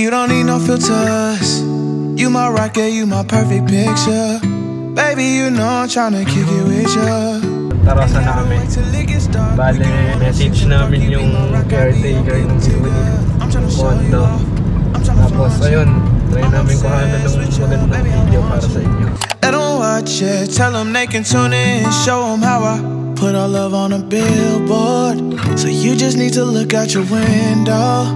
You don't need no filters. You my rocket, you my perfect picture. Baby, you know I'm tryna kick it with ya. Tara sa namin. Bale, message namin yung caretaker ng company. Kondo. Tapos ayun, try namin kuhanan ng magandang video para sa inyo. Let them watch it, tell them they can tune in. Show them how I put our love on a billboard. So you just need to look out your window.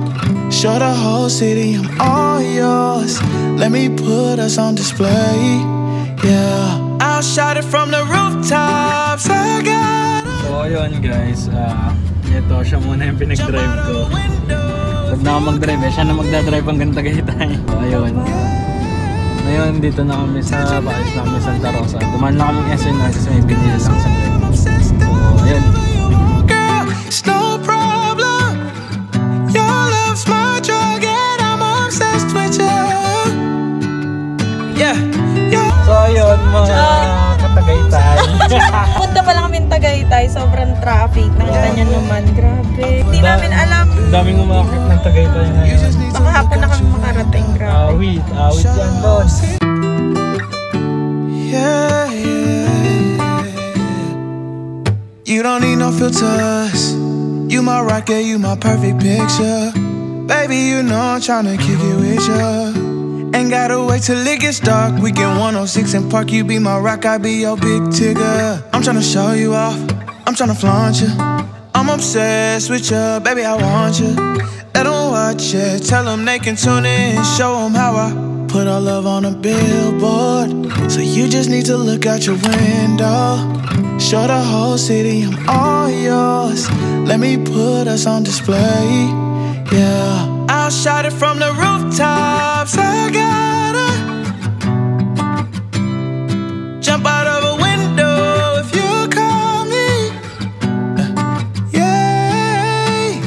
Show the whole city I'm all yours. Let me put us on display. Yeah, I'll shout it from the rooftops. I got it. So yun guys, ito siya muna yung pinag-drive ko. Huwag na ako mag-drive eh, siya na magdadrive hanggang Tagaytay. So ayun, ngayon dito na kami sa bahay namin sa Santa Rosa. Dumaan na kaming SNR kasi may binili lang sa akin. So ayun. Ayun, mga Katagaytay. Punta pa lang kami Tagaytay, sobrang traffic. Nakita niyo naman, grabe. Hindi namin alam. Daming umakit ng Tagaytay na yun. Baka hapon na kami makarating, grabe. Awit yan, boss. You don't need no filters. You my rocket, you my perfect picture. Baby, you know I'm tryna kick it with ya. Ain't gotta wait till it gets dark. We get 106 and park. You be my rock, I be your big tigger. I'm tryna show you off, I'm tryna flaunt you. I'm obsessed with you, baby, I want you. Let them watch it, tell them they can tune in. Show them how I put our love on a billboard. So you just need to look out your window. Show the whole city I'm all yours. Let me put us on display. Yeah, I'll shout it from the rooftops. I gotta jump out of a window if you call me. Yeah,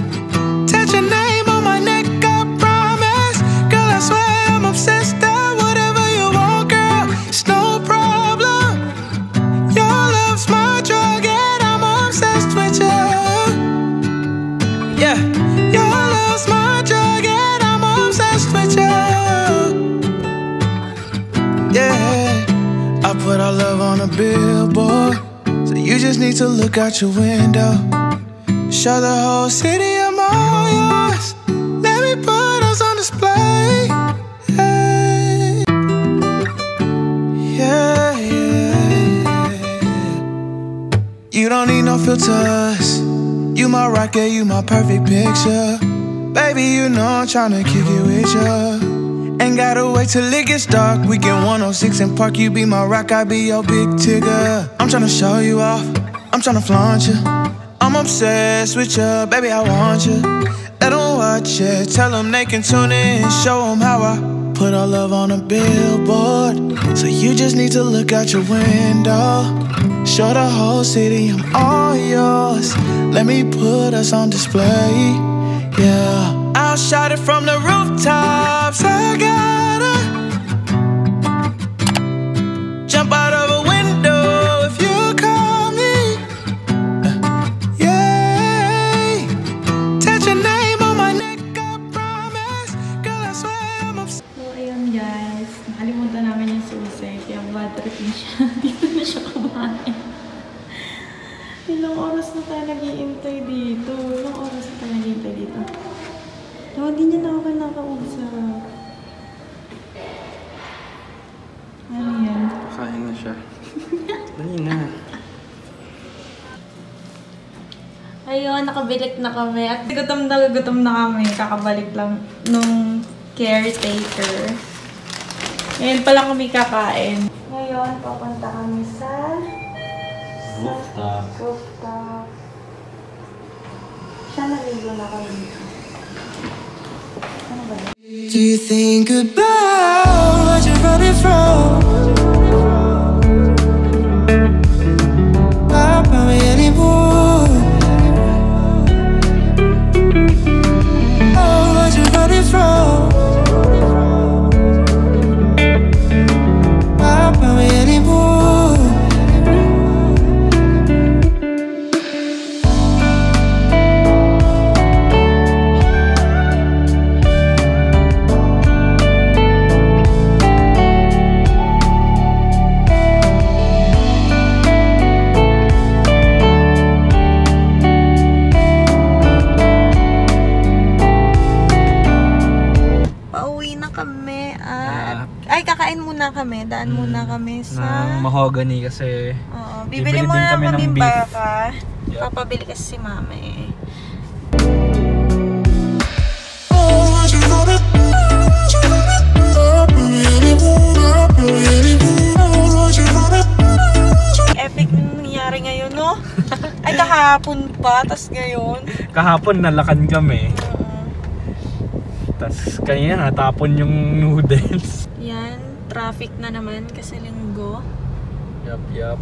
touch your name on my neck, I promise. Girl, I swear I'm obsessed. Whatever you want, girl, it's no problem. Your love's my drug and I'm obsessed with you. Yeah, your love's my drug. I put our love on a billboard. So you just need to look out your window. Show the whole city I'm all yours. Let me put us on display. Hey. Yeah, yeah. You don't need no filters. You my rocket, you my perfect picture. Baby, you know I'm tryna kick it with ya. Ain't gotta wait till it gets dark. We get 106 and park. You be my rock, I be your big tigger. I'm tryna show you off, I'm tryna flaunt you. I'm obsessed with you, baby, I want you. Let them watch it, tell them they can tune in. Show them how I put our love on a billboard. So you just need to look out your window. Show the whole city I'm all yours. Let me put us on display. Yeah, I'll shout it from the rooftops. I gotta jump out of a window if you call me. Yeah, touch your name on my neck, I promise. Girl, I swear I'm obsessed. So ayun guys, nakalimutan namin yung suicide. Yung bad trip na siya. Dito na siya kumain. Ilang oras na tayo nag-iintay dito. Tawagin niya na ako kung nakausap. Ano yan? Pakain na siya. Dali na. Ayun, nakabalik na kami. At gutom na kami. Kakabalik lang nung caretaker. Ngayon pala kami kakain. Ngayon, papunta kami sa rooftop. Siya naligo na kami. Do you think about what you're running from? I'll probably anymore. Oh, what you're running from? I'll probably anymore. kami. Daan muna kami sa... mahogany kasi. Oo. Bibili muna kami ng baka. Yep. Papabili kasi si mama eh. Epic nangyari ngayon, no? Ay, kahapon pa, tas ngayon. Kahapon nalakan kami. Tas kanina natapon yung noodles. Yan, traffic na naman kasi Linggo. Yup, yup.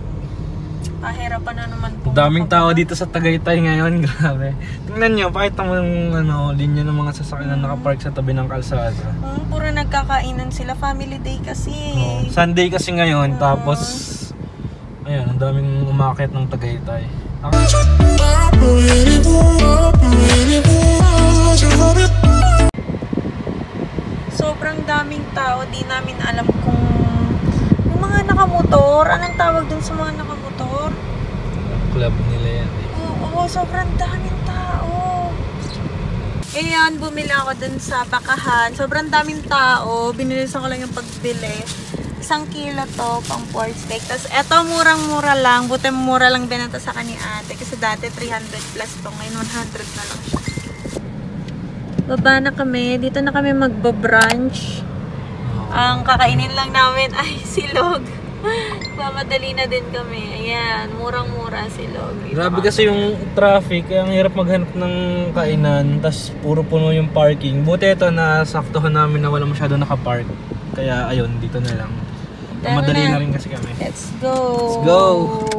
Pahirapan na naman po. Daming tao dito sa Tagaytay ngayon, grabe. Tingnan nyo, pakita mo yung ano, linya ng mga sasakyan na nakapark sa tabi ng kalsada. Puro nagkakainan sila, family day kasi. Sunday kasi ngayon, tapos ayan, ang daming umakyat ng Tagaytay. Sobrang daming tao, di namin alam kung yung mga nakamotor, anong tawag dun sa mga nakamotor? Club nila yan eh. Oo, sobrang daming tao. Ayan, bumili ako dun sa bakahan. Sobrang daming tao, binilisan ko lang yung pagbili. 1 kilo to, pang pork steak. Tapos eto, murang-mura lang. Buti mura lang binenta sa kanya ate. Kasi dati 300 plus to, ngayon 100 na lang siya. Baba na kami. Dito na kami magbabrunch. Ang kakainin lang namin ay silog. Mamadali na din kami. Ayan, murang-mura silog. Dito grabe kami. Kasi yung traffic, ang hirap maghanap ng kainan. Tapos puro puno yung parking. Buti ito, nasaktohan namin na wala masyado nakapark. Kaya ayun, dito na lang. Mamadali na rin kasi kami. Let's go! Let's go!